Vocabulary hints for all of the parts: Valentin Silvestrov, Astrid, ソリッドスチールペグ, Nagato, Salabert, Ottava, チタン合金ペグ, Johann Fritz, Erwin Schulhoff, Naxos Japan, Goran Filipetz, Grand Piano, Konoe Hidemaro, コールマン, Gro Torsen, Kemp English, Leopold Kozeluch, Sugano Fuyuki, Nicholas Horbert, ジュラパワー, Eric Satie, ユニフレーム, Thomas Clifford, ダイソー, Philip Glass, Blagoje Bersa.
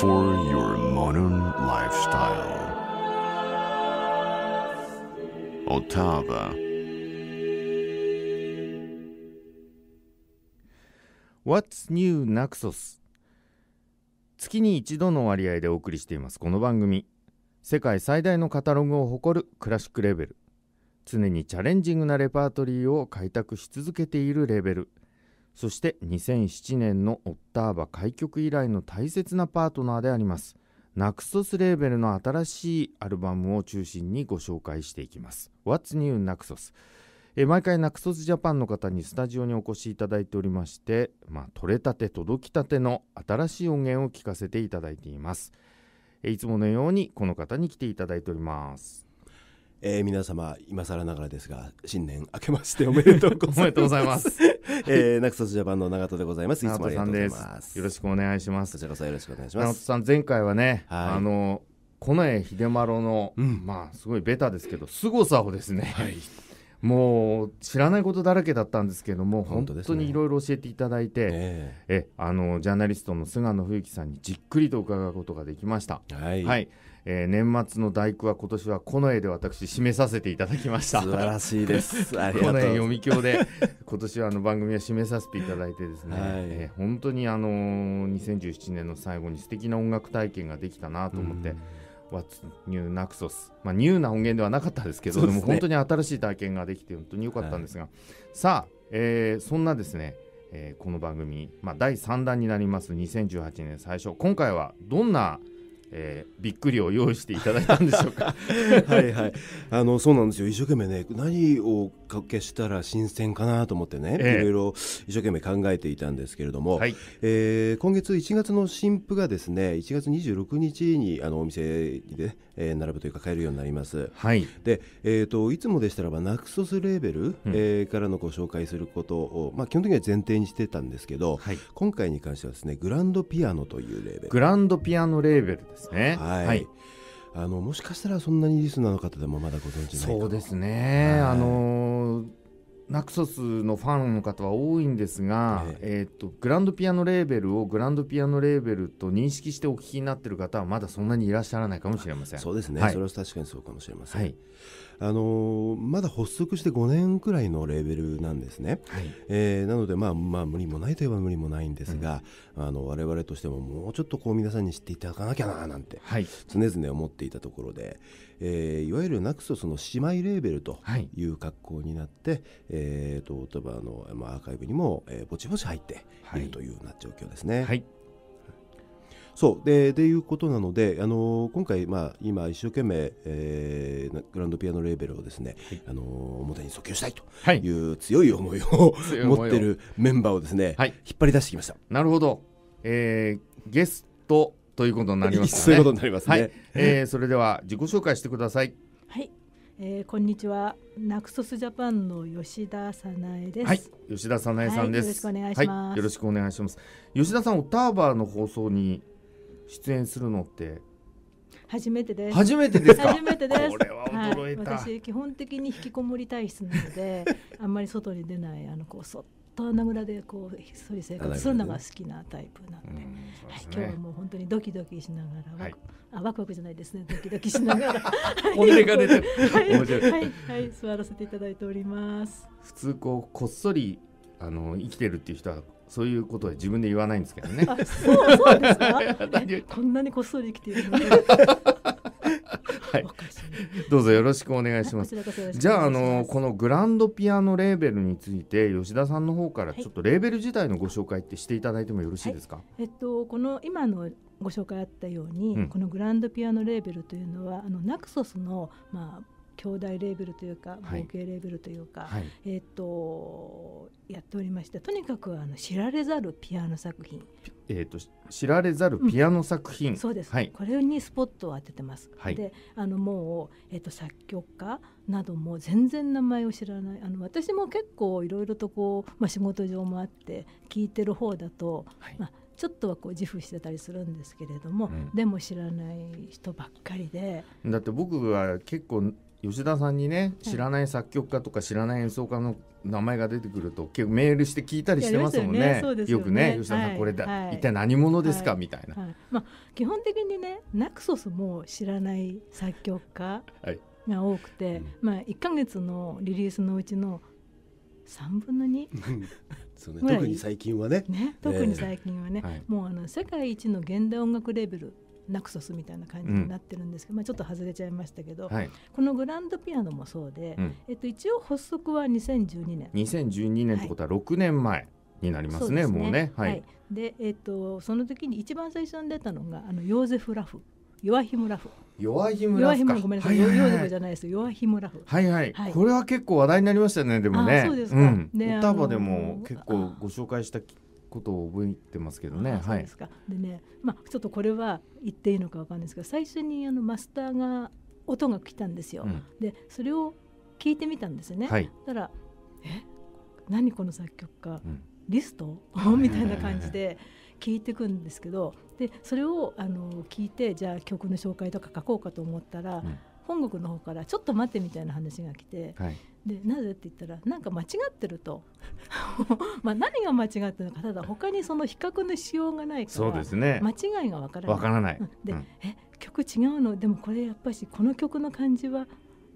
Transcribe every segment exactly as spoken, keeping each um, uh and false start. for your modern lifestyle. Ottava. What's New Naxos? 月に一度の割合でお送りしていますこの番組、世界最大のカタログを誇るクラシックレベル、常にチャレンジングなレパートリーを開拓し続けているレベル、そしてにせんななねんのオッターバ開局以来の大切なパートナーでありますナクソスレーベルの新しいアルバムを中心にご紹介していきます。 What's New Naxos、 え毎回ナクソスジャパンの方にスタジオにお越しいただいておりまして、まあ、取れたて届きたての新しい音源を聞かせていただいています。いつものようにこの方に来ていただいております、えー、皆様今更ながらですが新年明けましておめでとうございますえー、ナクソスジャパンの永戸でございます。いつもありがとうございます。よろしくお願いします。こちらこそよろしくお願いします。永戸さん前回はね、はい、あの近衛秀麿の、うん、まあすごいベタですけど凄さをですね、はい、もう知らないことだらけだったんですけども本当ですね、本当にいろいろ教えていただいて、ね、えあのジャーナリストの菅野冬樹さんにじっくりと伺うことができました。はい、はい、えー、年末の大工は今年は近衛で私締めさせていただきました。素晴らしいですありがとう。近衛読み響で今年はあの番組は締めさせていただいてですね、はい、えー、本当にあのー、にせんじゅうななねんの最後に素敵な音楽体験ができたなと思って、 What's New Naxos、まあ、ニューな音源ではなかったですけど で,、ね、でも本当に新しい体験ができて本当に良かったんですが、はい、さあ、えー、そんなですね、えー、この番組、まあ、だいさんだんになりますにせんじゅうはちねん最初、今回はどんなえー、びっくりを用意していただいたんでしょうかはい、はい、あのそうなんですよ。一生懸命ね何をかけしたら新鮮かなと思ってね、えー、いろいろ一生懸命考えていたんですけれども、はい、えー、今月いちがつの新譜がですねいちがつにじゅうろくにちにあのお店で、ね、えー、並ぶというか買えるようになります、はい、でえー、といつもでしたらばナクソスレーベル、うん、えー、からのご紹介することを、まあ、基本的には前提にしてたんですけど、はい、今回に関してはですねグランドピアノというレーベル、グランドピアノレーベルですね、はい、はい、あのもしかしたらそんなにリスナーの方でもまだご存知ないかも。そうですね、はい、あのナクソスのファンの方は多いんですが、ね、えー、とグランドピアノレーベルをグランドピアノレーベルと認識してお聞きになっている方はまだそんなにいらっしゃらないかもしれません。そうですね、はい、それは確かにそうかもしれません、はい、あのまだ発足してごねんくらいのレーベルなんですね、はい、えー、なので、まあまあ、無理もないといえば無理もないんですが、うん、あの我々としてももうちょっとこう皆さんに知っていただかなきゃななんて常々思っていたところで、はい、えー、いわゆるナクソスの姉妹レーベルという格好になって、はい、えー、とオトバの、まあ、アーカイブにも、えー、ぼちぼち入っているというような状況ですね、はいはい、そうででいうことなので、あのー、今回、まあ、今一生懸命、えー、グランドピアノレーベルをですね、はい、あのー、表に訴求したいという強い思いを、はい、持ってるメンバーをですね、はい、引っ張り出してきました。なるほど、えー、ゲストということになりますね。そういうことになりますね、はい、えー、それでは自己紹介してください。はい、えー、こんにちは、ナクソスジャパンの吉田早苗です。はい、吉田早苗さんです、はい、よろしくお願いします、はい、よろしくお願いします。吉田さん、オターバの放送に出演するのって初めてです。初めてですか。初めてです。これは驚いた、はい、私基本的に引きこもり体質なのであんまり外に出ない、あのこうそっと穴蔵でこうひっそり生活するのが好きなタイプなの で,、ね、ではい、今日はもう本当にドキドキしながら、はい、あワクワクじゃないですね、ドキドキしながらお願いが出て面白い、はいはいはい、座らせていただいております。普通こうこっそりあの生きてるっていう人はそういうことで自分で言わないんですけどね。あ、そう、そうですかこんなにこっそり生きているのではい、どうぞよろしくお願いします。じゃあ、あのこのグランドピアノレーベルについて吉田さんの方からちょっとレーベル自体のご紹介ってしていただいてもよろしいですか。はい、えっと、この今のご紹介あったように、うん、このグランドピアノレーベルというのはあのナクソスの、まあ、兄弟レーベルというか合計レーベルというか、はい、えー、っとやっておりまして、とにかくあの知られざるピアノ作品、えー、と知られざるピアノ作品、うん、そうです、はい、これにスポットを当ててます、はい、であのもう、えー、と作曲家なども全然名前を知らない、あの私も結構いろいろとこう、まあ、仕事上もあって聞いてる方だと、はい、まあちょっとはこう自負してたりするんですけれども、うん、でも知らない人ばっかりで。だって僕は結構吉田さんにね、知らない作曲家とか知らない演奏家の名前が出てくると結構メールして聞いたりしてますもんね。よくね、吉田さんこれだ一体何者ですかみたいな。まあ基本的にね、ナクソスも知らない作曲家が多くて、まあいっかげつのリリースのうちのさんぶんのにそう、ね、特に最近は ね, ね特に最近はね、えーはい、もうあの世界一の現代音楽レベルナクソスみたいな感じになってるんですけど、うん、まあ、ちょっと外れちゃいましたけど、はい、このグランドピアノもそうで、うん、えっと、一応発足はにせんじゅうにねんにせんじゅうにねんってことはろくねんまえになります ね,、はい、そうですねもうね、はいはい、で、えっと、その時に一番最初に出たのがあのヨーゼフ・ラフヨアヒム・ラフヨアヒムラフか。ごめんなさい、ヨーゼフじゃないです。ヨアヒムラフ。はいはい。これは結構話題になりましたね。でもね。そうですか。オタバでも結構ご紹介したことを覚えてますけどね。そうですか。でね、まあちょっとこれは言っていいのかわかんないですけど、最初にあのマスターが音が来たんですよ。で、それを聞いてみたんですね。だからえ、何この作曲家リストみたいな感じで聞いていくんですけど。でそれをあの聞いて、じゃあ曲の紹介とか書こうかと思ったら、うん、本国の方からちょっと待ってみたいな話が来て、はい、でなぜって言ったらなんか間違ってるとまあ何が間違ってるのか、ただ他にその比較のしようがないから、そうですね、間違いがわからない、わからない、うん、で、うん、え曲違うのでもこれやっぱしこの曲の感じは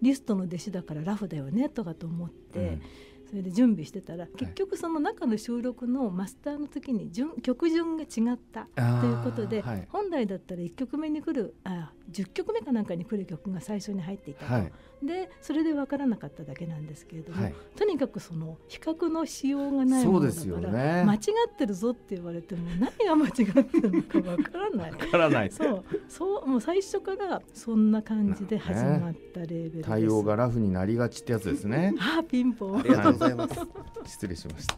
リストの弟子だからラフだよねとかと思って、うん、それで準備してたら結局その中の収録のマスターの時に順曲順が違ったということで、はい、本来だったらいっきょくめに来るあじゅっきょくめかなんかに来る曲が最初に入っていたと、はい、でそれで分からなかっただけなんですけれども、はい、とにかくその比較のしようがないものだから、ね、間違ってるぞって言われても何が間違ってるのか分からない分からないそうそうもう最初からそんな感じで始まったレーベルです。対応がラフになりがちってやつですねあピンポンありがとうございます失礼しました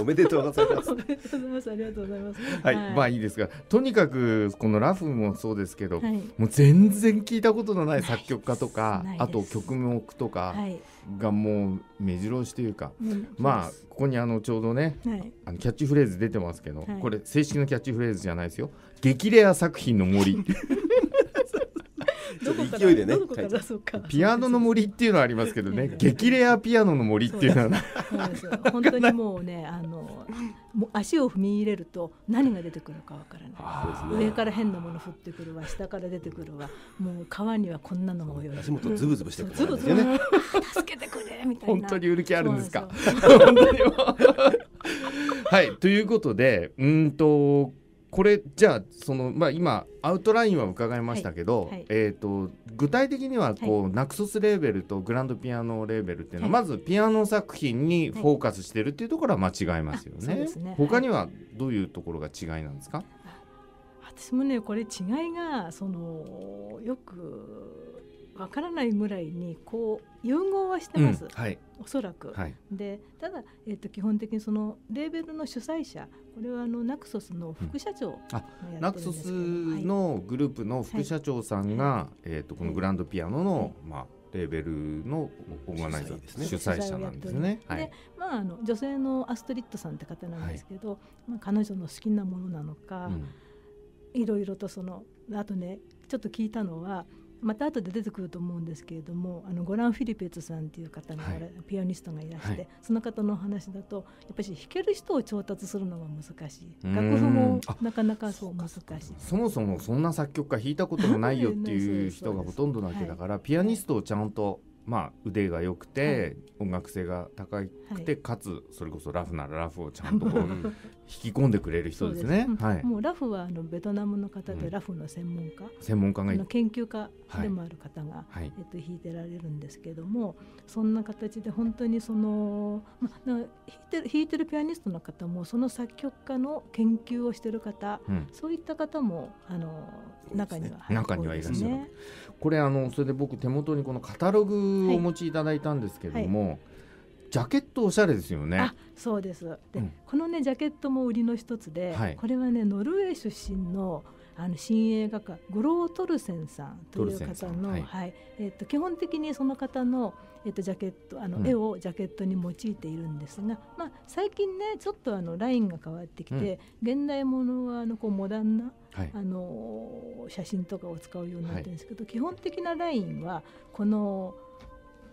おめでとうございますありがとうございます。はい、はい、まあいいですが、とにかくこのラフもそうですけど、はい、もう全然聞いたことのない作曲家とか、あと曲目とかがもう目白押しというか、はい、まあここにあのちょうどね、はい、あのキャッチフレーズ出てますけど、はい、これ正式のキャッチフレーズじゃないですよ、激レア作品の森勢いでね、ピアノの森っていうのはありますけどね、激レアピアノの森っていうのは本当にもうね、あのもう足を踏み入れると何が出てくるかわからない、上から変なもの降ってくるわ、下から出てくるわ、もう川にはこんなのも泳いで足元ズブズブしてくるんですよね、助けてくれみたいな、本当に売る気あるんですか本当にはい、ということで、うんとこれじゃあその、まあ、今アウトラインは伺いましたけど、はいはい、えと具体的にはこう、はい、ナクソスレーベルとグランドピアノレーベルっていうのは、はい、まずピアノ作品にフォーカスしてるっていうところは間違いますよね。はい、そうですね。他にはどういうところが違いなんですか？はい、私もねこれ違いがそのよくわからないぐらいにこう融合はしてます、うん、はい、おそらく、はい、でただ、えー、と基本的にそのレーベルの主催者、これはあのナクソスの副社長、うん、あナクソスのグループの副社長さんが、はい、えー、とこのグランドピアノの、はい、まあ、レーベルのオーガナイザーですね、主催者なんですね。で、まあ、あの女性のアストリッドさんって方なんですけど、はい、まあ、彼女の好きなものなのか、うん、いろいろとそのあとねちょっと聞いたのは、また後で出てくると思うんですけれども、あのゴラン・フィリペツさんという方の、はい、ピアニストがいらして、はい、その方のお話だとやっぱり弾ける人を調達するのが難しい、楽譜もなかなかそう難しい、そもそもそんな作曲家弾いたこともないよっていう人がほとんどなわけだから、ピアニストをちゃんと、まあ、腕が良くて、はい、音楽性が高くて、はい、かつそれこそラフならラフをちゃんとこう引き込んでくれる人ですね。もうラフはあのベトナムの方で、ラフの専門家、うん、専門家がの研究家でもある方が、はいはい、えっと弾いてられるんですけども、そんな形で本当にその、ま、弾いてる、弾いてるピアニストの方もその作曲家の研究をしてる方、うん、そういった方もあの中には、はい、中にはいらっしゃる。これあのそれで僕手元にこのカタログお持ちいただいたんですけれども、はいはい、ジャケットおしゃれですよね。あ、そうです。で、うん、このねジャケットも売りの一つで、はい、これはねノルウェー出身のあの新鋭画家グロー・トルセンさんという方の、はいはいえー、と基本的にその方の、えー、とジャケットあの絵をジャケットに用いているんですが、うんまあ、最近ねちょっとあのラインが変わってきて、うん、現代ものはあのこうモダンな、はい、あの写真とかを使うようになってるんですけど、はい、基本的なラインはこの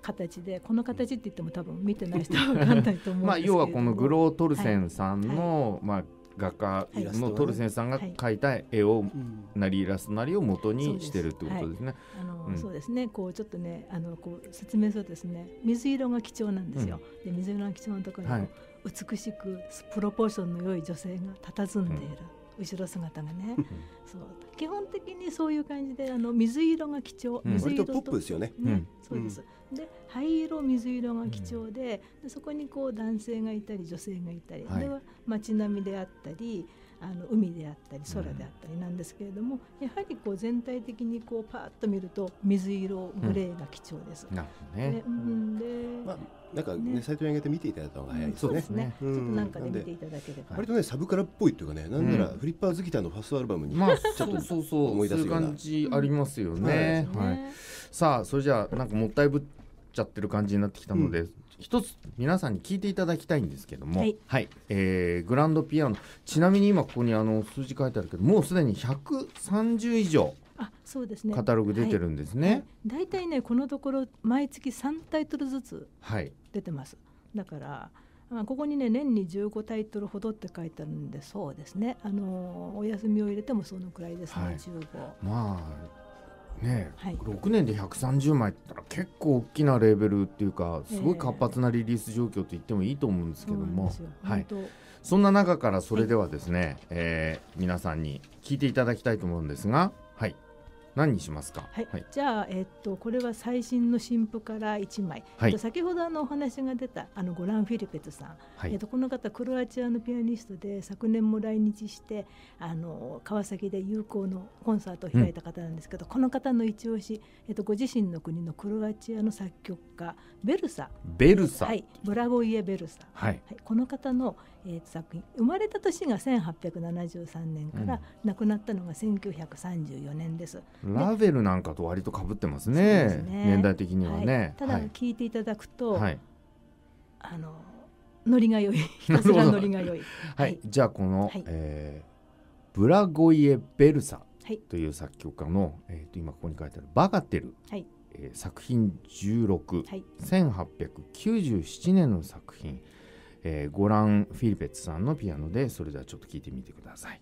形でこの形って言っても多分見てない人は分かんないと思うんですけれどもまあ要はこのグロー・トルセンさんの、はいまあ画家のトルセンさんが描いた絵をなりイラストなりを元にしてるってことですね。そうですねこうちょっとねあのこう説明するとですね水色が貴重なんですよ、うん、で水色が貴重なところに、はい、美しくプロポーションの良い女性が佇んでいる、うん、後ろ姿がねそう基本的にそういう感じであの水色が貴重、うん、水色と割とポップですよね、うん、そうです、うん、で灰色水色が貴重 で,、うん、でそこにこう男性がいたり女性がいたり、はい、では街並みであったりあの海であったり空であったりなんですけれども、うん、やはりこう全体的にこうパーッと見ると水色グレーが貴重です、うん、なるほどねで、うんでまあなんかね、ねサイトに上げて見ていただいた方が早いですね。そうですね。ちょっとなんかで見ていただければ。割とねサブカラっぽいというかね、なんならフリッパーズギターのファーストアルバムにちょっと思い出すような感じありますよね。はい。さあそれじゃあなんかもったいぶっちゃってる感じになってきたので、うん、一つ皆さんに聞いていただきたいんですけども、はい。はいえー、グランドピアノ。ちなみに今ここにあの数字書いてあるけど、もうすでにひゃくさんじゅう以上。あそうですね、カタログ出てるんですね。だいたいねこのところ毎月さんタイトルずつ出てます、はい、だから、まあ、ここにね年にじゅうごタイトルほどって書いてあるんでそうですねあのー、お休みを入れてもそのくらいですね、はい、じゅうごまあね、はい、ろくねんでひゃくさんじゅうまいって言ったら結構大きなレーベルっていうかすごい活発なリリース状況と言ってもいいと思うんですけども、えー、はい、そんな中からそれではですね、はいえー、皆さんに聞いていただきたいと思うんですがはい何にしますか、はいはい、じゃあ、えっと、これは最新の新譜からいちまい、はいえっと、先ほどあのお話が出たあのゴラン・フィリペツさん、はいえっと、この方クロアチアのピアニストで昨年も来日してあの川崎で友好のコンサートを開いた方なんですけど、うん、この方の一押し、えっと、ご自身の国のクロアチアの作曲家ベルサベルサ、はい、ブラゴイエ・ベルサ、はいはい、この方の、えっと、作品生まれた年がせんはっぴゃくななじゅうさんねんから、うん、亡くなったのがせんきゅうひゃくさんじゅうよねんです。ラヴェルなんかと割と被ってます ね, ですね年代的にはね、はい、ただ聞いていただくと、はい、あのノリが良いひたすらノリが良い、はいはい、じゃあこの、はいえー、ブラゴイエ・ベルサという作曲家の、はいえー、と今ここに書いてあるバガテル、はいえー、作品じゅうろく、はい、せんはっぴゃくきゅうじゅうななねんの作品、えー、ゴラン・フィリペツさんのピアノでそれではちょっと聞いてみてください。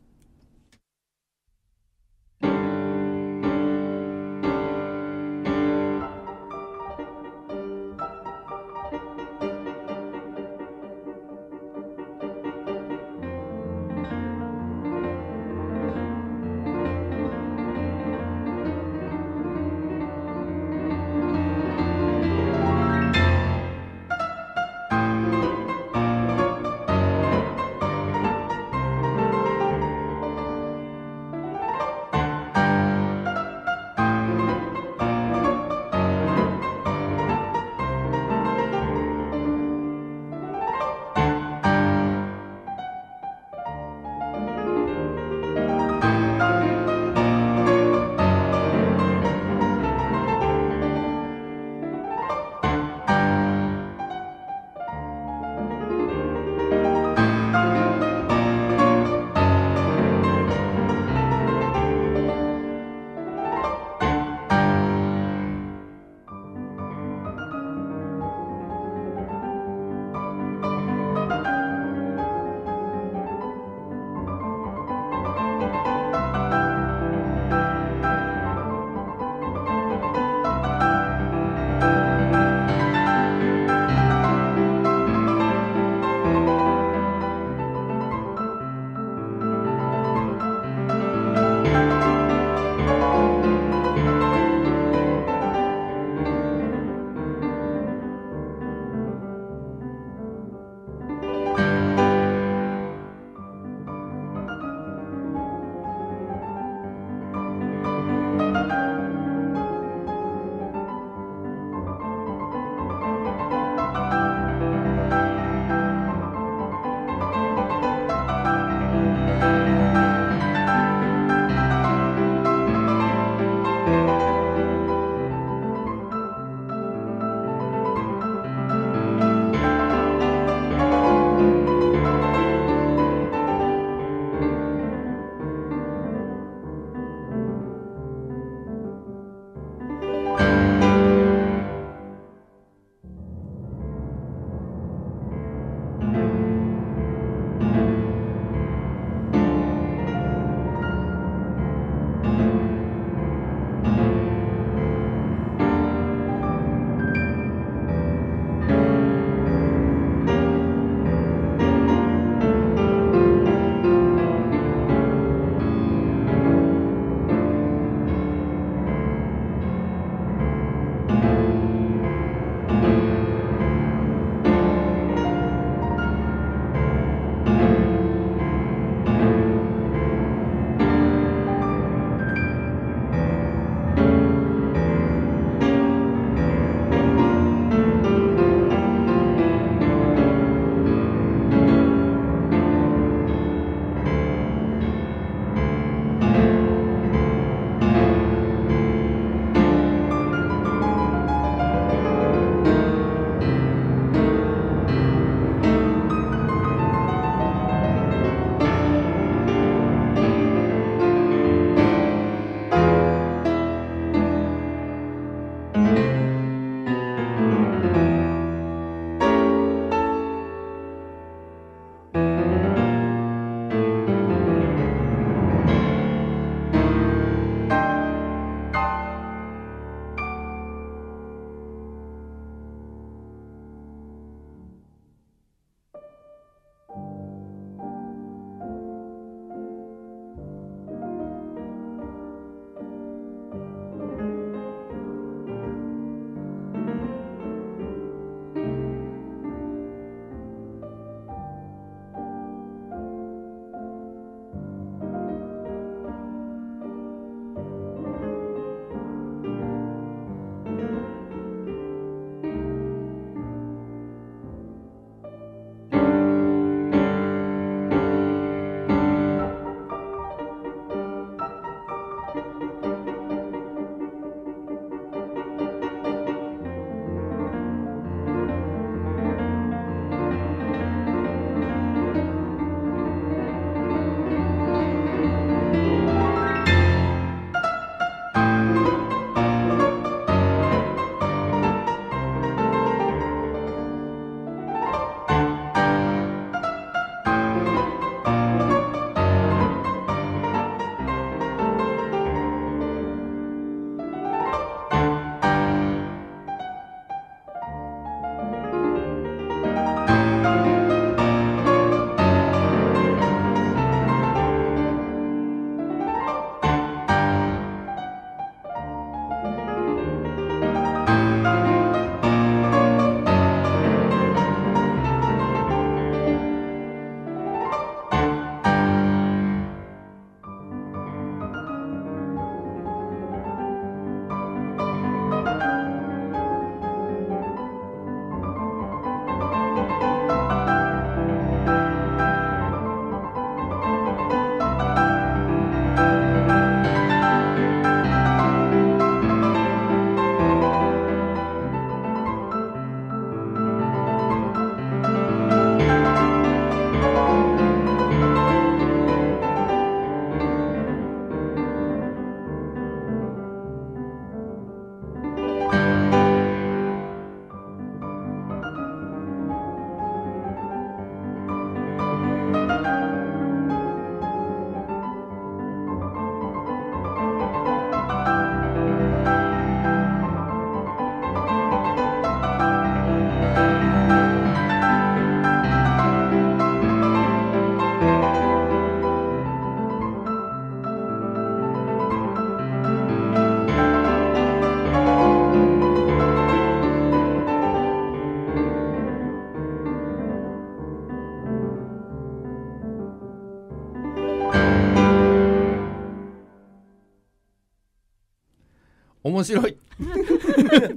面白い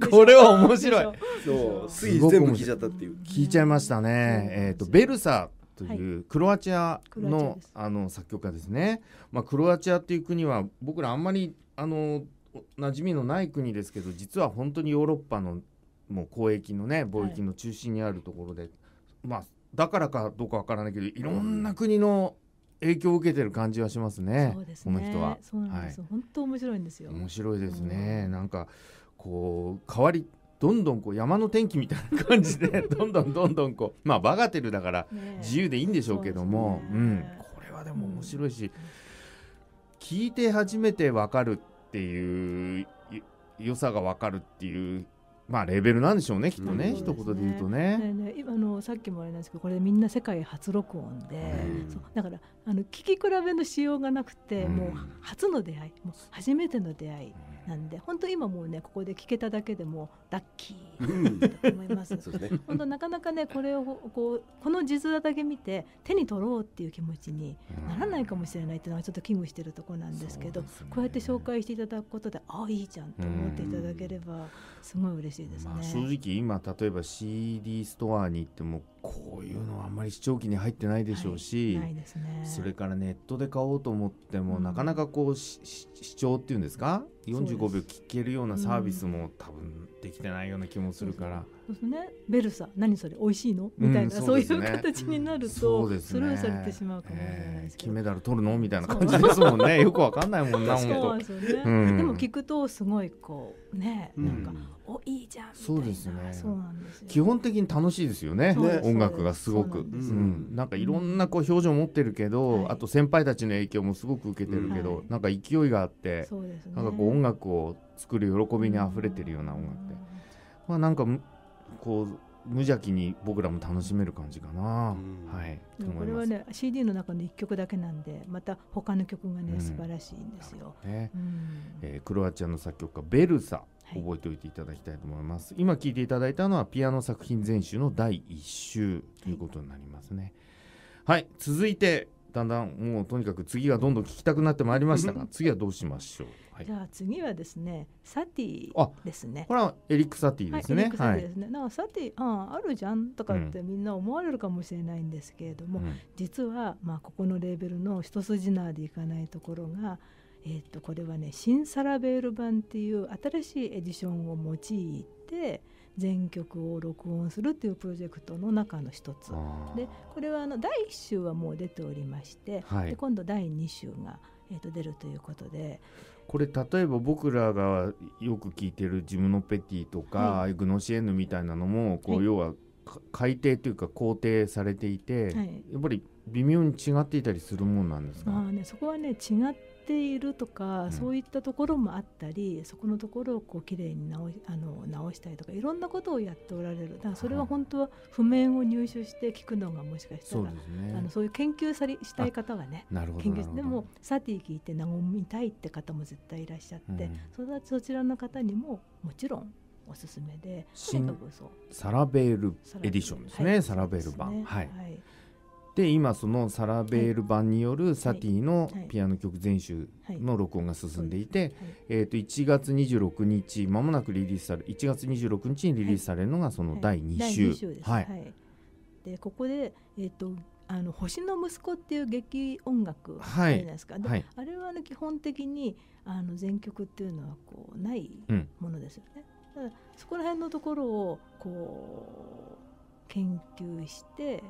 これは面白いそうすごく全部聞いちゃったっていう聞いちゃいましたね。えっとベルサというクロアチアのあの作曲家ですね。まあクロアチアっていう国は僕らあんまりあの馴染みのない国ですけど、実は本当にヨーロッパのもう交易のね貿易の中心にあるところで、まあだからかどうかわからないけどいろんな国の影響を受けてる感じはしますね。そうですね、この人はそうなんです、はい、本当面白いんですよ。面白いですね、うん、なんかこう変わりどんどんこう山の天気みたいな感じでどんどんどんどんこうまあバガテルだから自由でいいんでしょうけども、ね、うん、これはでも面白いし、うん、聞いて初めてわかるっていう良さがわかるっていうまあレベルなんでしょうね、きっとね、うん、一言で言うと ね, ね, ね今のさっきもあれなんですけど、これみんな世界初録音で、うん、そうだからあの聞き比べのしようがなくて、うん、もう初の出会い、もう初めての出会いなんで、本当今もうねここで聞けただけでもラッキーだと思います、うんそうですね、本当なかなかねこれをこうこの実話だけ見て手に取ろうっていう気持ちにならないかもしれないっていうのがちょっと危惧してるところなんですけど、うんそうですね、こうやって紹介していただくことでああいいじゃんと思っていただければすごい嬉しい。まあ正直今例えば シーディー ストアに行ってもこういうのはあんまり視聴器に入ってないでしょうし、はいないですね、それからネットで買おうと思ってもなかなかこう、うん、視聴っていうんですかよんじゅうごびょう聞けるようなサービスも多分できてないような気もするから、うん、そうですね、ベルサ何それ美味しいのみたいな、うん そ, うね、そういう形になると、うん そ, ね、それをされてしまうかもしれないですけど、えー、金メダル取るのみたいな感じですもんねよくわかんないもんな本当、ねうん、でも聞くとすごいこうねなんか、うん、おいいじゃんみたいな。そうですね、そうなんですよ、基本的に楽しいですよ ね, ね音楽がすごくうん、うん、なんかいろんなこう表情持ってるけど、うん、あと先輩たちの影響もすごく受けてるけど、はい、なんか勢いがあって、そうですね、なんかこう音楽を作る喜びにあふれてるような音楽で、うんまあ、なんかこう無邪気に僕らも楽しめる感じかな、うんはい、と思います。これはね シーディー の中のいっきょくだけなんで、また他の曲がね、うん、素晴らしいんですよ、ねうんえー、クロアチアの作曲家ベルサ覚えておいていただきたいと思います、はい、今聴いていただいたのはピアノ作品全集のだいいっ集ということになりますね。はい、はい、続いてだんだんもうとにかく次がどんどん聞きたくなってまいりましたが次はどうしましょう、はい、じゃあ次はですねサティですね。これはエリック・サティですね。エリック・サティですね、はい、なんかサティ あ, あるじゃんとかってみんな思われるかもしれないんですけれども、うん、実はまあここのレーベルの一筋縄でいかないところが、えー、とこれはね新サラベール版っていう新しいエディションを用いて全曲を録音するっていうプロジェクトの中の一つで、これはあのだいいっ集はもう出ておりまして、はい、で今度だいに集が、えー、と出るということで、これ例えば僕らがよく聞いてるジムノペティとか、はい、グノシエヌみたいなのもこう、はい、要は改訂というか肯定されていて、はい、やっぱり微妙に違っていたりするもんなんですか。まあね、そこはね違っているとか、うん、そういったところもあったり、そこのところをこうきれいに直し、あの直したりとかいろんなことをやっておられる。だからそれは本当は譜面を入手して聞くのがもしかしたら、はい、そうですね、あのそういう研究さりしたい方がね、なるほど研究してでもサティ聞いて和みたいって方も絶対いらっしゃって、うん、そちらの方にももちろんおすすめで、新サラベールエディションですね、はい、サラベール版、はい、はいで今そのサラベール版によるサティのピアノ曲全集の録音が進んでいて、えといちがつにじゅうろくにちまもなくリリースされいちがつにじゅうろくにちにリリースされるのがそのだいに集です、はいはい、でここで、えー、とあの星の息子っていう劇音楽じゃないですか、はいはい、あれは、ね、基本的にあの全曲っていうのはこうないものですよね、うん、だからそこら辺のところをこう研究して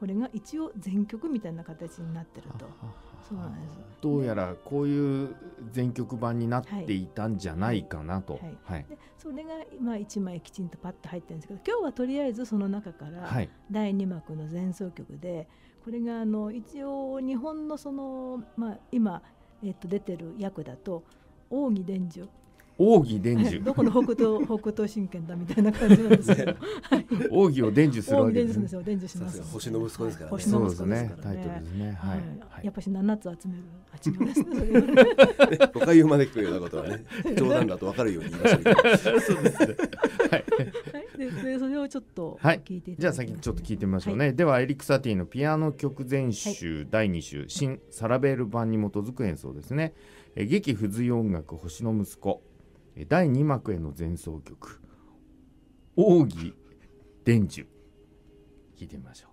これが一応全曲みたいな形になってると。そうなんです。どうやらこういう全曲版になっていたんじゃないかなと、はいはいはい、でそれが今いちまいきちんとパッと入ってるんですけど、今日はとりあえずその中からだいに幕の前奏曲で、はい、これがあの一応日本のその、まあ、今、えっと、出てる役だと扇伝授奥義伝授どこの北東北東神拳だみたいな感じなんですけど奥義を伝授するわけですね。伝授します。星の息子ですからね。星の息子ですからね。タイトルですね、はいはい、やっぱしななつ集めるあちもですね。誤解を招くようなことはね冗談だと分かるように言いましたけどそうですね、はいはい、ででそれをちょっと聞いていただきます、ねはい、じゃあ先にちょっと聞いてみましょうね、はい、ではエリック・サティのピアノ曲全集、はい、だいに集新サラベール版に基づく演奏ですね、はい、劇不随音楽星の息子だいに幕への前奏曲「奥義伝授」聴いてみましょう。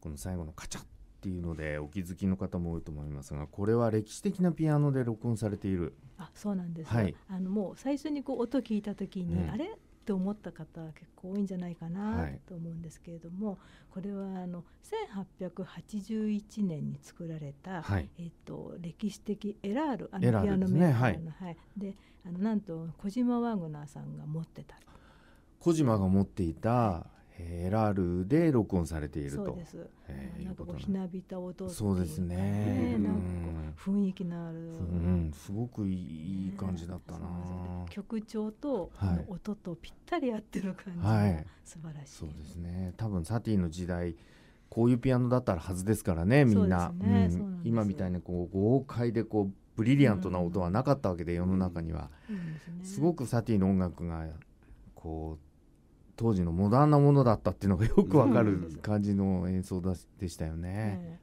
この最後のカチャっていうのでお気づきの方も多いと思いますが、これは歴史的なピアノで録音されている。あ、そうなんです、ね。はい、あのもう最初にこう音聞いた時に、ね、あれって思った方結構多いんじゃないかなと思うんですけれども、はい、これはあのせんはっぴゃくはちじゅういちねんに作られた、はい、えー、と歴史的エラール、あのピアノメーカーの、はい、であのなんと小島ワグナーさんが持ってた、小島が持っていたエラールで録音されていると。そうです。なんかこうひなびた音っていうかね。そうですね。なんかこう雰囲気のある、うん、すごくいい感じだったな。曲調と音とぴったり合ってる感じが素晴らしい。そうですね。多分サティの時代こういうピアノだったはずですからね、みんな。今みたいにこう豪快でこうブリリアントな音はなかったわけで、世の中には。すごくサティの音楽がこう当時のモダンなものだったっていうのがよくわかる感じの演奏でしたよね。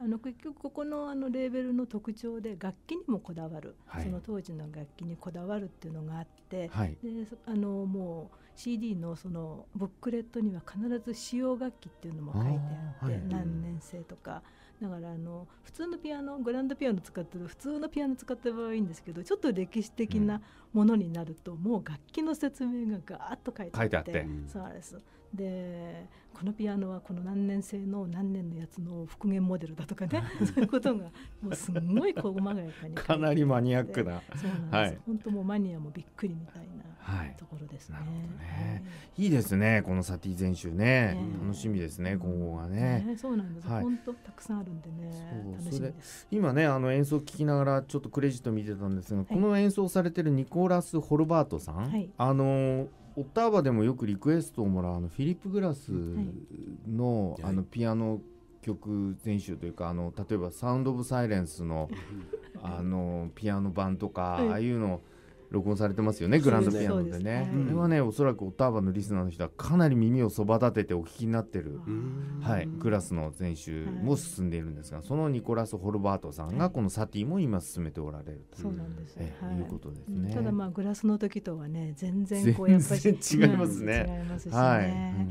あの結局ここのあのレーベルの特徴で楽器にもこだわる、はい、その当時の楽器にこだわるっていうのがあって、はい、であのもう シーディー のそのブックレットには必ず使用楽器っていうのも書いてあって、あ、はい、何年生とかだからあの普通のピアノグランドピアノ使ってる普通のピアノ使ってる場合はいいんですけど、ちょっと歴史的なものになると、うん、もう楽器の説明がガーッと書いてあっ て, 書いてあって、うん、そうです。でこのピアノはこの何年生の何年のやつの復元モデルだとかねそういうことがもうすごい細やかにかなりマニアックな、そうなんです、はい、本当もうマニアもびっくりみたいなところですね、はい、なるほどね、はい、いいですねこのサティ全集ね、うん、楽しみですね今後がね、うん、そうなんです、はい、本当たくさんあるんでね楽しみです。それ今ねあの演奏聴きながらちょっとクレジット見てたんですが、はい、この演奏されてるニコラス・ホルバートさん、はい、あのオッターバでもよくリクエストをもらうあのフィリップ・グラス の,、はい、あのピアノ曲全集というかあの例えばサウンド・オブ・サイレンス の, あのピアノ版とか、はい、ああいうの録音されてますよねグランドピアノでね。これはねおそらくオッターバのリスナーの人はかなり耳をそば立ててお聞きになってる、はい、グラスの全集も進んでいるんですが、そのニコラス・ホルバートさんがこのサティも今進めておられるということですね。ただまあグラスの時とはね全然こうやっぱり違いますね。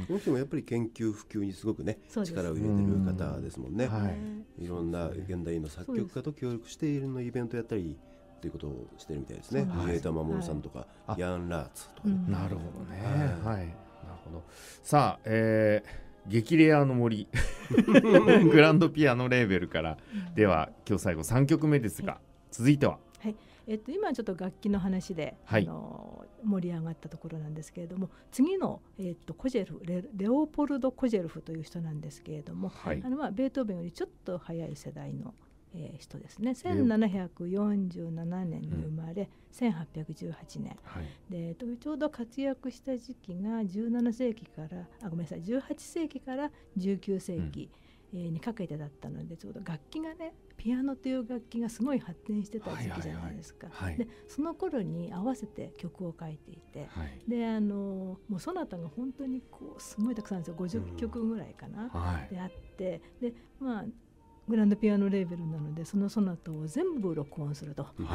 この人もやっぱり研究普及にすごくね力を入れてる方ですもんね。いろんな現代の作曲家と協力しているのイベントやったりということをしてるみたいですね。宮田守さんとか、はい、ヤン・ラーツとか、ね、うん、なるほどね、はい、なるほど。さあ、えー、激レアの森グランドピアノレーベルからでは今日最後さんきょくめですが、はい、続いては、はい、えっと、今ちょっと楽器の話で、はい、あの盛り上がったところなんですけれども、次の、えっと、コジェルフ レ, レオポルド・コジェルフという人なんですけれども、はい、あのまあベートーベンよりちょっと早い世代のえー、人ですね。せんななひゃくよんじゅうななねんに生まれ、うん、せんはっぴゃくじゅうはちねん、はい、でちょうど活躍した時期がじゅうななせいきからあごめんなさいじゅうはっせいきからじゅうきゅうせいき、うん、えー、にかけてだったので、ちょうど楽器がねピアノという楽器がすごい発展してた時期じゃないですか。でその頃に合わせて曲を書いていて、はい、であのもうソナタが本当にこうすごいたくさんですよ。ごじゅっきょくぐらいかな、うん、はい、であって、でまあグランドピアノレーベルなのでそのソナタを全部録音するというこ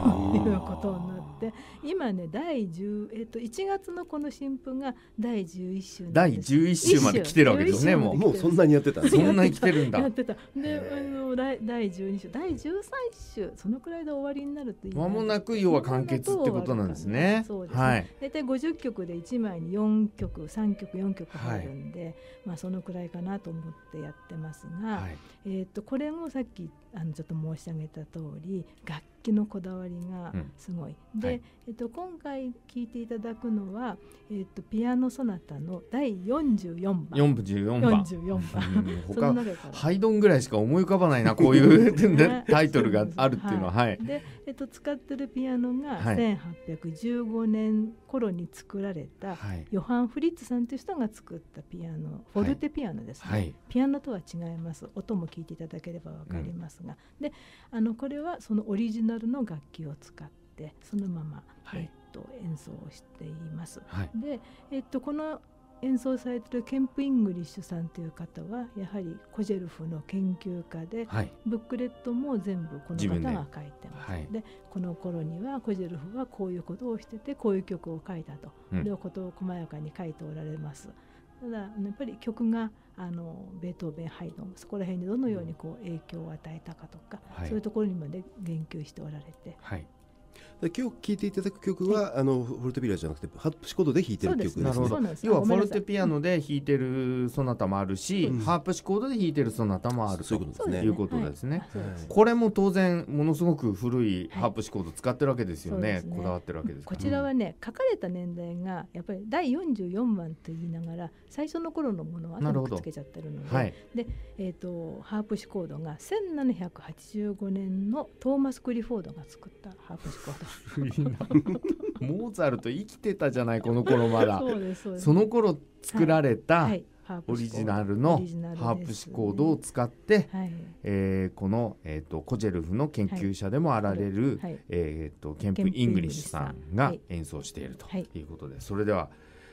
とになって、今ね第じゅう、えっと、いちがつのこの新譜がだいじゅういっしゅうなんです。だいじゅういっしゅうまで来てるわけですね。もうもうそんなにやってたそんなに来てるんだやってた。であのだいじゅうにしゅうだいじゅうさんしゅうそのくらいで終わりになるという間もなく要は完結ってことなんですね。そうですね、はい、大体ごじゅっきょくでいちまいによんきょくさんきょくよんきょく入るんで、はい、まあそのくらいかなと思ってやってますが、はい、えっとこれもさっきあのちょっと申し上げた通り楽器のこだわりがすごい、うん、で、はい、えっと、今回聴いていただくのは、えっと、ピアノソナタのだいよんじゅうよんばんよんじゅうよんばん, よんじゅうよんばん他ハイドンぐらいしか思い浮かばないなこういうタイトルがあるっていうのは、はい、で、えっと、使ってるピアノがせんはっぴゃくじゅうごねん頃に作られた、はい、ヨハン・フリッツさんという人が作ったピアノ、フォルテピアノですね、はい、ピアノとは違います。音も聴いていただければわかりますが、うん、であのこれはそのオリジナルの楽器を使ってそのまま、はい、えっと、演奏をしています、はい、で、えっと、この演奏されているケンプ・イングリッシュさんという方はやはりコジェルフの研究家で、はい、ブックレットも全部この方が書いてます、はい、でこの頃にはコジェルフはこういうことをしててこういう曲を書いたと、うん、両ことを細やかに書いておられます。ただやっぱり曲があのベートーベン、ハイドンそこら辺にどのようにこう影響を与えたかとか、はい、そういうところにまで言及しておられて、はい、今日聴いていただく曲は、はい、あのフォルテピアノじゃなくてハープシコードで弾いてる曲ですね。要はフォルテピアノで弾いてるソナタもあるし、うん、ハープシコードで弾いてるソナタもあるということですね。これも当然ものすごく古いハープシコード使ってるわけですよね、はい、こだわってるわけですから、うん、こちらはね書かれた年代がやっぱりだいよんじゅうよんばんと言いながら最初の頃のものは後にくっつけちゃってるので、はい、で、えーと、ハープシコードがせんななひゃくはちじゅうごねんのトーマス・クリフォードが作ったハープシコードモーツァルト生きてたじゃないこの頃まだそうですそうです。その頃作られたオリジナルのハープシコードを使って、はい、えー、この、えー、とコジェルフの研究者でもあられる、はい、えー、とケンプ・イングリッシュさんが演奏しているということで、はい、それでは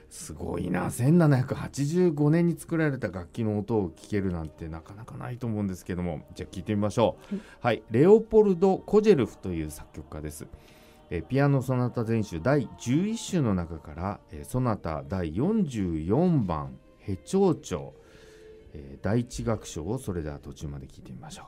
すごいなせんななひゃくはちじゅうごねんに作られた楽器の音を聴けるなんてなかなかないと思うんですけども、じゃあ聴いてみましょう、はい、はい、レオポルド・コジェルフという作曲家です。えピアノソナタ全集だいじゅういっしゅうの中からえソナタだいよんじゅうよんばんヘ長調、えー、だいいち楽章をそれでは途中まで聴いてみましょう。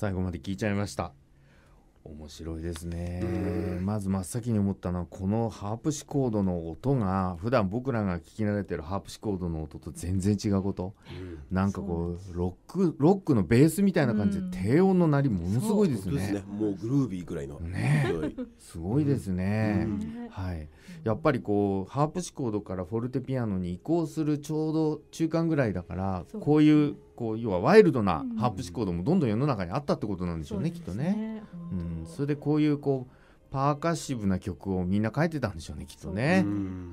最後まで聞いちゃいました。面白いですね。まず真っ先に思ったのは、このハープシコードの音が普段僕らが聞き慣れてるハープシコードの音と全然違うこと、うん、なんかこうロックロックのベースみたいな感じで低音の鳴りものすごいですね。そうですね、もうグルービーぐらいのね、すごいですね、うん、はい。やっぱりこうハープシコードからフォルテピアノに移行するちょうど中間ぐらいだから、こういうこう要はワイルドなハープシコードもどんどん世の中にあったってことなんでしょうね、うん、きっとね、うん、それでこういうこうパーカッシブな曲をみんな書いてたんでしょうね、きっとね。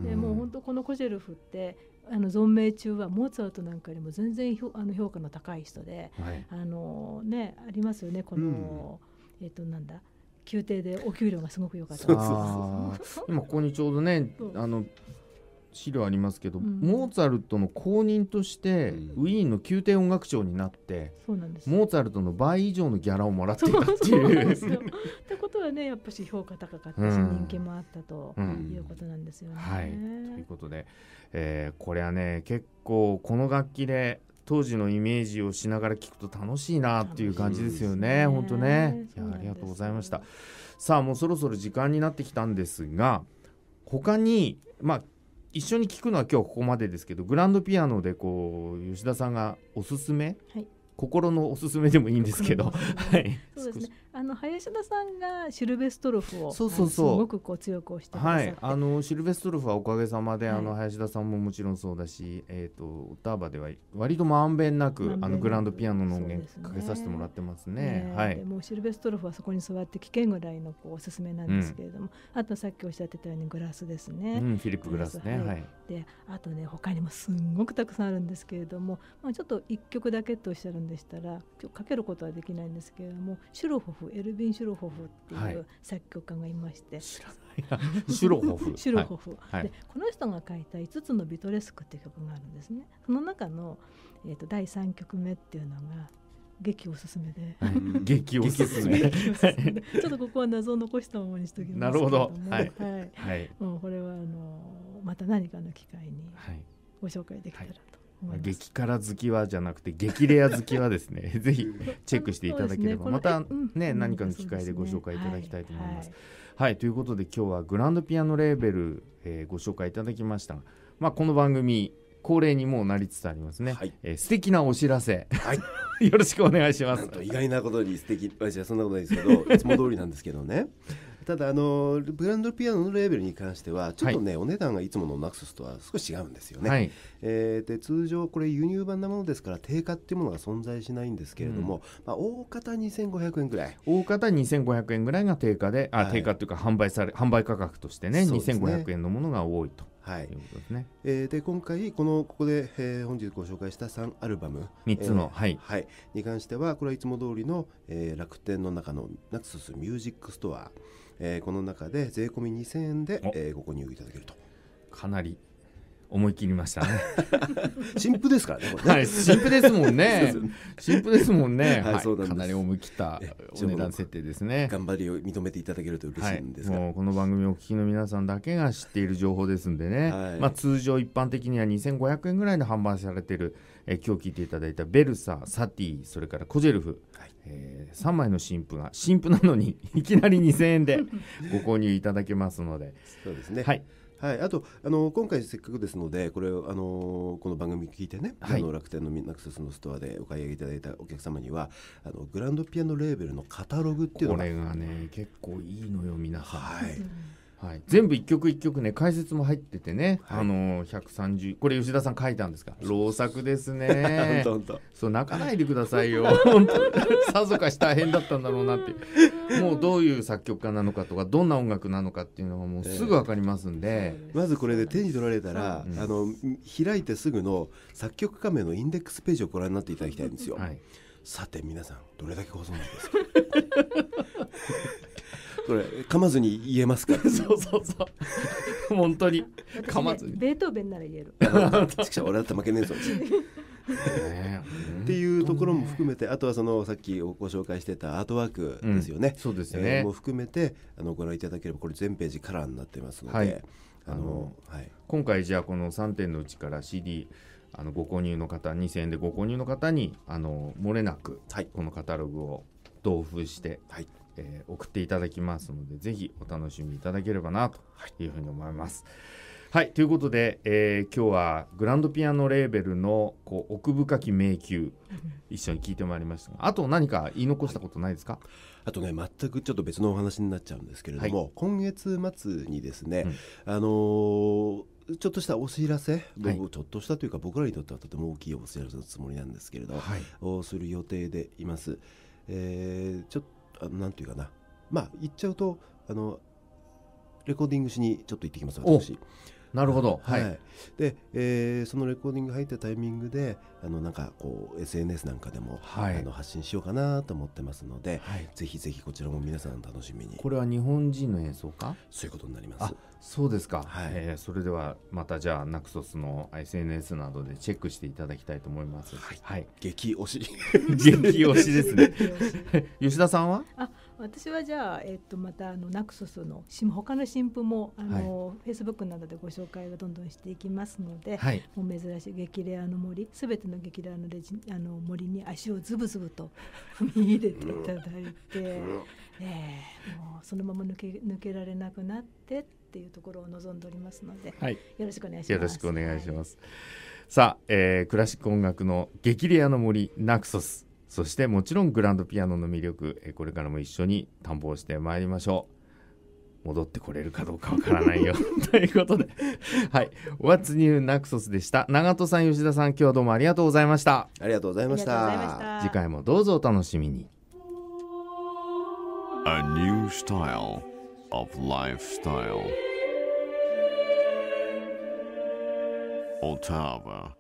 でもう本当このコジェルフってあの存命中はモーツァルトなんかよりも全然あの評価の高い人で、はい、あのね、ありますよね、この、うん、えっとなんだ宮廷でお給料がすごく良かった。そうそうそう今ここにちょうどねあの資料ありますけど、うん、モーツァルトの後任として、うん、ウィーンの宮廷音楽長になって、そうなんです、モーツァルトの倍以上のギャラをもらっていたっていうってことはね、やっぱり評価高かったし、うん、人気もあったということなんですよね、うんうん、はい。ということで、えー、これはね結構この楽器で当時のイメージをしながら聴くと楽しいなっていう感じですよね、本当ね。いや、ありがとうございました。さあもうそろそろ時間になってきたんですが、他にまあ一緒に聴くのは今日ここまでですけど、グランドピアノでこう吉田さんがおすすめ、はい、心のおすすめでもいいんですけど、はい、そうですね、あの林田さんがシルベストロフをそうそうそうすごくこう強く推してくださって、はい、あのシルベストロフはおかげさまで、はい、あの林田さんももちろんそうだし、えーと、オターバでは割とまんべんなくあのグランドピアノの音源かけさせてもらってますね、ね、はい、でもうシルベストロフはそこに座って聴けんぐらいのこうおすすめなんですけれども、うん、あとさっきおっしゃってたようにグラスですね、うん、フィリップグラスね、はい、であとね他にもすんごくたくさんあるんですけれども、まあ、ちょっといっきょくだけとおっしゃるんでしたらかけることはできないんですけれども、シュロホフエルヴィン・シュロホフっていう作曲家がいまして、はい、知らないなシュロホフ、シュロホフ、はい、でこの人が書いたいつつのビトレスクっていう曲があるんですね。その中の、えー、とだいさんきょくめっていうのが激おすすめで、はい、激おすすめちょっとここは謎を残したままにしておきますけれども、なるほど、はいはいはい、もうこれはあのまた何かの機会にご紹介できたらと、はいはい、激辛好きはじゃなくて激レア好きはですねぜひチェックしていただければ、ね、また、ね、うん、何かの機会でご紹介いただきたいと思います、うん、はいはいはい、ということで今日はグランドピアノレーベル、えー、ご紹介いただきましたが、まあ、この番組恒例にもうなりつつありますね、はい、えー、素敵なお知らせ、はいよろしくお願いします。意外なことに素敵、私はそんなことないですけどいつも通りなんですけどねただあのグランドピアノのレーベルに関してはちょっとね、はい、お値段がいつものナクソスとは少し違うんですよね、はい、えー、で通常これ輸入版なものですから定価っていうものが存在しないんですけれども、うん、まあ、大方にせんごひゃくえんぐらい、大方にせんごひゃくえんぐらいが定価で、あ、はい、定価っていうか販売され販売価格としてね、そうですね、にせんごひゃくえんのものが多いと、はい、えー、で今回このここで、えー、本日ご紹介したさんアルバムみっつの、えー、はい、はい、に関してはこれはいつも通りの、えー、楽天の中のナクソスミュージックストア、えー、この中で税込みにせんえんで、えー、ご購入いただけると。かなり思い切りましたね新譜ですからね、これね、はい、新譜ですもんね新譜ですもんね、はい、そうなんです、かなり思い切ったお値段設定ですね。頑張りを認めていただけると嬉しいんですが、はい、もうこの番組をお聞きの皆さんだけが知っている情報ですんでね、はい、まあ、通常一般的にはにせんごひゃくえんぐらいで販売されている、えー、今日聞いていただいたベルサ、サティ、それからコジェルフ、はい、えー、さんまいの新譜が新譜なのにいきなりにせんえんでご購入いただけますのでそうですね、はい、はい、あとあの今回せっかくですのでこれあのこの番組聞いてね、はい、あの楽天のナクソスのストアでお買い上げいただいたお客様にはあのグランドピアノレーベルのカタログっていうのがこれがね結構いいのよ皆さん、はいはい、全部一曲一曲ね解説も入っててね、はい、あのひゃくさんじゅうこれ吉田さん書いたんですか、老作ですね本当本当、そう泣かないでくださいよ本当さぞかし大変だったんだろうなってもうどういう作曲家なのかとかどんな音楽なのかっていうのがもうすぐ分かりますんで、えー、まずこれで手に取られたら、うん、あの開いてすぐの作曲家名のインデックスページをご覧になっていただきたいんですよ、はい、さて皆さんどれだけご存知ですかこれ噛まずに言えますからそうそうそう本当に噛まずに、ね、ベートーベンなら言えるちくしゃ俺だったら負けねえぞっていうところも含めて、あとはそのさっきご紹介してたアートワークですよね、うん、そうですね、えー、も含めてあのご覧いただければこれ全ページカラーになってますので、はいあのはい、今回じゃあこのさんてんのうちから シーディーあのご購入の方にせんえんでご購入の方にあの漏れなくこのカタログを同封して、はいえー、送っていただきますので、ぜひお楽しみいただければなというふうに思います。はい、はい、ということで、えー、今日はグランドピアノレーベルのこう奥深き迷宮一緒に聞いてまいりましたが、あと何か言い残したことないですか？はい、あとね、全くちょっと別のお話になっちゃうんですけれども、はい、今月末にですね、うん、あのーちょっとしたお知らせ、僕ちょっとしたというか、はい、僕らにとってはとても大きいお知らせのつもりなんですけれど、はい、をする予定でいます。えー、ちょっとなんていうかな、まあ言っちゃうとあのレコーディングしにちょっと行ってきます私。なるほど、はいはい、で、えー、そのレコーディング入ったタイミングであのなんかこう エスエヌエス なんかでも、はい、あの発信しようかなと思ってますので、はい、ぜひぜひこちらも皆さん楽しみに。これは日本人の演奏か、そういうことになります。あ、そうですか、はいえー、それではまたじゃあナクソスの エスエヌエス などでチェックしていただきたいと思います。はい、はい、激推し激推しですね吉田さんは？あ、私はじゃあ、えっと、またあのナクソスの他の新譜もあの、はい、Facebook などでご紹介をどんどんしていきますので、はい、もう珍しい激レアの森、すべての激レアのレジあの森に足をズブズブと踏み入れていただいて、ね、もうそのまま抜け、抜けられなくなってっていうところを望んでおりますので、はい、よろしくお願いします。よろしくお願いします、はい、さあ、えー、クラシック音楽の激レアの森ナクソス、そしてもちろんグランドピアノの魅力、これからも一緒に探訪してまいりましょう。戻ってこれるかどうかわからないよということで、はい、What's New Naxos でした。長戸さん、吉田さん、今日はどうもありがとうございました。ありがとうございました。次回もどうぞお楽しみに。 A new style of lifestyle Ottava